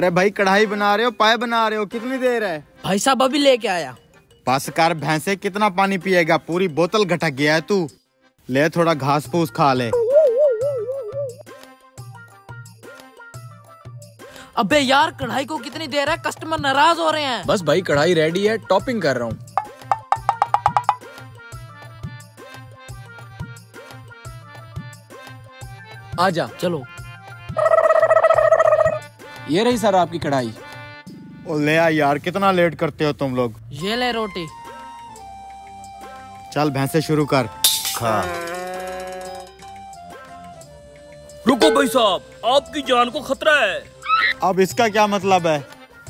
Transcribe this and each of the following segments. अरे भाई कढ़ाई बना रहे हो, पाए बना रहे हो, कितनी देर है? भाई साहब अभी लेके आया। पासकार भैंसे कितना पानी पिएगा, पूरी बोतल घटक गया है तू। ले थोड़ा घास फूस खा ले। अबे यार कढ़ाई को कितनी देर है, कस्टमर नाराज हो रहे हैं। बस भाई कढ़ाई रेडी है, टॉपिंग कर रहा हूँ। आजा चलो। ये रही सर आपकी कढ़ाई। ले आ यार, कितना लेट करते हो तुम लोग। ये ले रोटी। चल भैंसे शुरू कर। खा। रुको भाई साहब, आपकी जान को खतरा है। अब इसका क्या मतलब है?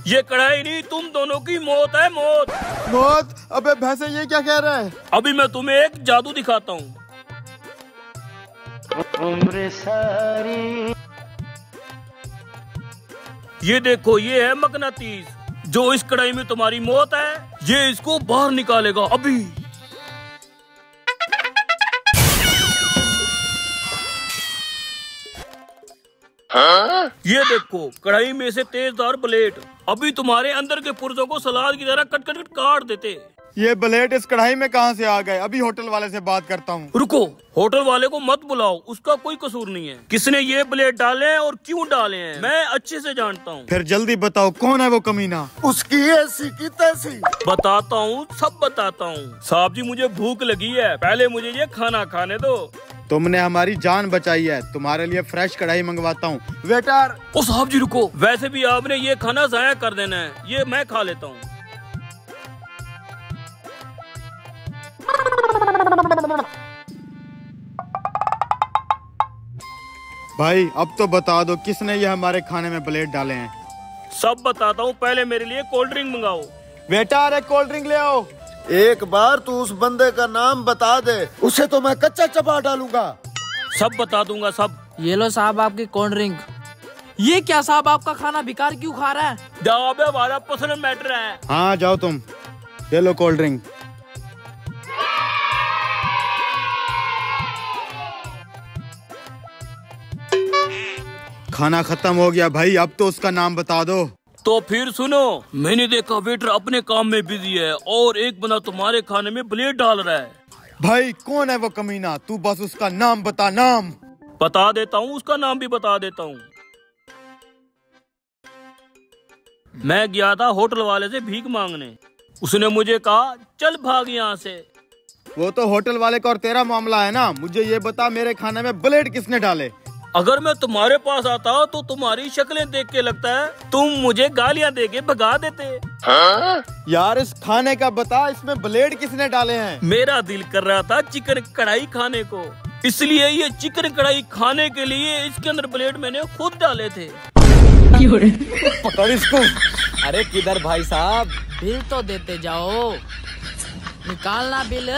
ये कढ़ाई नहीं, तुम दोनों की मौत है। मौत मौत? अबे भैंसे ये क्या कह रहा है? अभी मैं तुम्हें एक जादू दिखाता हूँ। ये देखो, ये है मकनातीस। जो इस कढ़ाई में तुम्हारी मौत है, ये इसको बाहर निकालेगा अभी। हाँ? ये देखो, कढ़ाई में से तेजदार ब्लेड अभी तुम्हारे अंदर के पुर्जों को सलाद की तरह कट कट कट काट देते। ये ब्लेड इस कढ़ाई में कहाँ से आ गए? अभी होटल वाले से बात करता हूँ। रुको, होटल वाले को मत बुलाओ, उसका कोई कसूर नहीं है। किसने ये ब्लेड डाले हैं और क्यों डाले हैं मैं अच्छे से जानता हूँ। फिर जल्दी बताओ कौन है वो कमीना। उसकी ऐसी की तैसी बताता हूँ, सब बताता हूँ। साहब जी मुझे भूख लगी है, पहले मुझे ये खाना खाने दो। तुमने हमारी जान बचाई है, तुम्हारे लिए फ्रेश कढ़ाई मंगवाता हूँ। वेटर। ओ साहब जी रुको, वैसे भी आपने ये खाना जाया कर देना है, ये मैं खा लेता हूँ। भाई अब तो बता दो किसने ये हमारे खाने में ब्लेड डाले हैं। सब बताता हूँ, पहले मेरे लिए कोल्ड ड्रिंक मंगाओ। वेटर एक कोल्ड ड्रिंक ले आओ। एक बार तू उस बंदे का नाम बता दे, उसे तो मैं कच्चा चबा डालूंगा। सब बता दूंगा सब। ये लो साहब आपकी कोल्ड ड्रिंक। ये क्या साहब, आपका खाना बेकार क्यों खा रहा है? जाओ बे, हमारा पर्सनल मैटर है। हाँ जाओ तुम, ये लो कोल्ड ड्रिंक। खाना खत्म हो गया भाई, अब तो उसका नाम बता दो। तो फिर सुनो, मैंने देखा वेटर अपने काम में बिजी है और एक बंदा तुम्हारे खाने में ब्लेड डाल रहा है। भाई कौन है वो कमीना, तू बस उसका नाम बता। नाम बता देता हूँ, उसका नाम भी बता देता हूँ। मैं गया था होटल वाले से भीख मांगने, उसने मुझे कहा चल भाग यहाँ से। वो तो होटल वाले का और तेरा मामला है ना, मुझे ये बता मेरे खाने में ब्लेड किसने डाले। अगर मैं तुम्हारे पास आता तो तुम्हारी शक्लें देख के लगता है तुम मुझे गालियाँ दे के भगा देते। हाँ? यार इस खाने का बता, इसमें ब्लेड किसने डाले हैं? मेरा दिल कर रहा था चिकन कढ़ाई खाने को, इसलिए ये चिकन कढ़ाई खाने के लिए इसके अंदर ब्लेड मैंने खुद डाले थे। पता इसको। अरे किधर भाई साहब, बिल तो देते जाओ, निकालना बिल।